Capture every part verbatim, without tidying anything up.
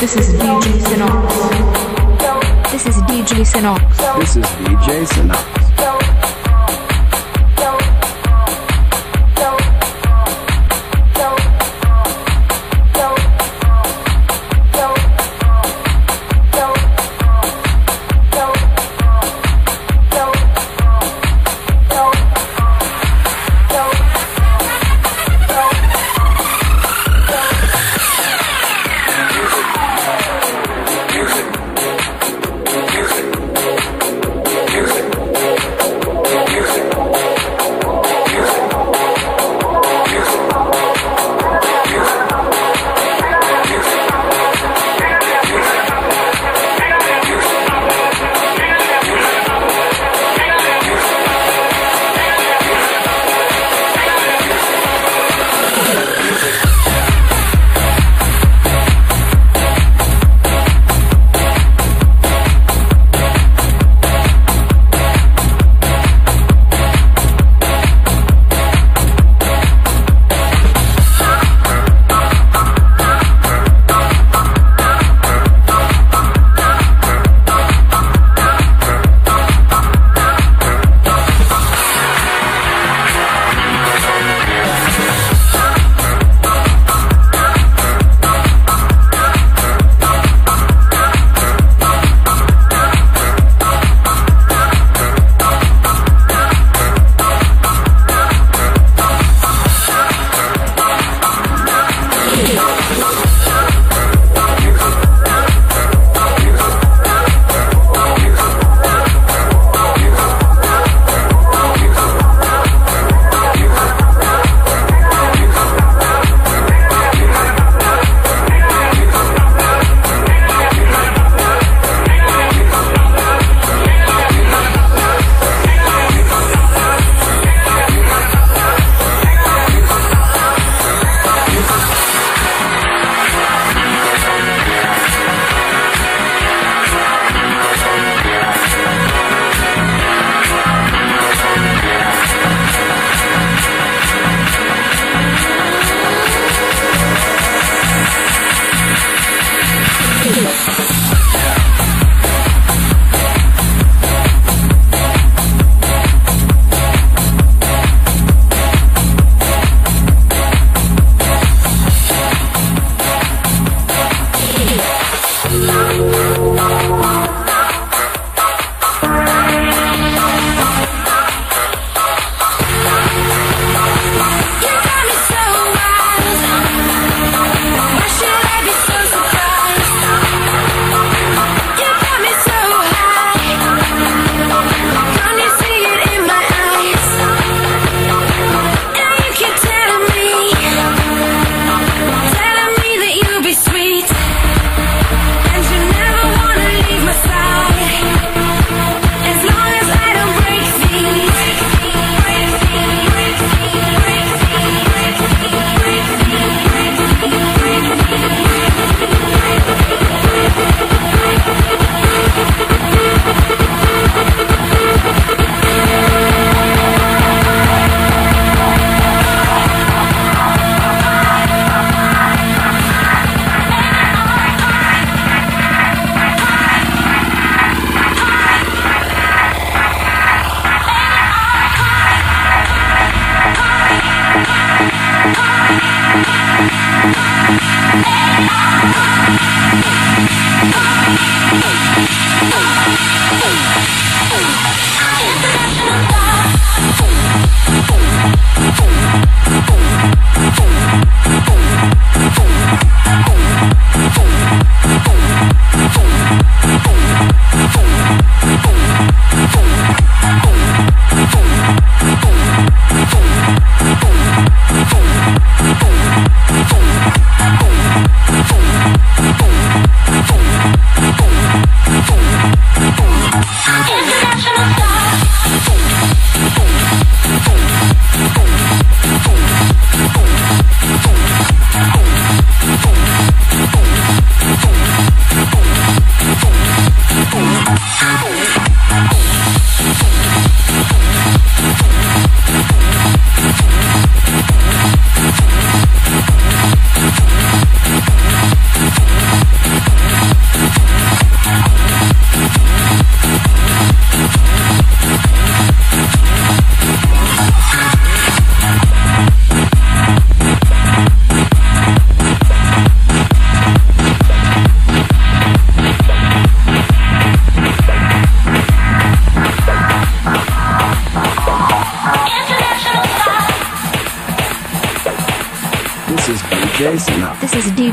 This is D J Siinox. This is D J Siinox. This is D J Siinox. Music.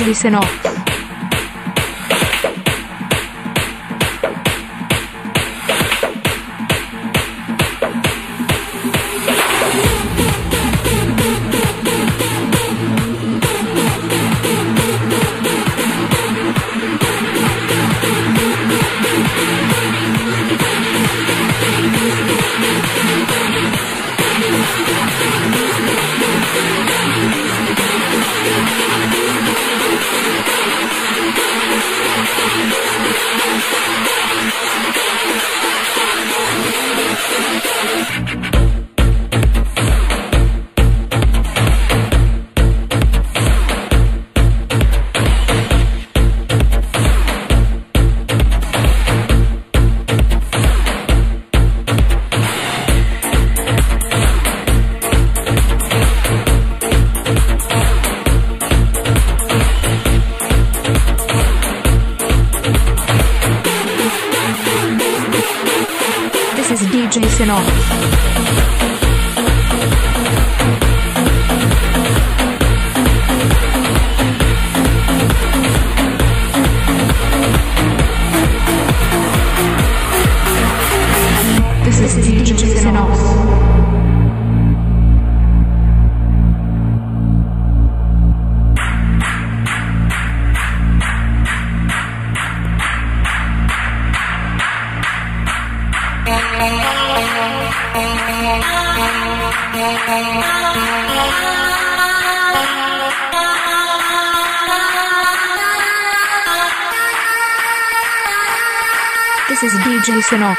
D J Siinox. This is D J Siinox. This is D J Siinox.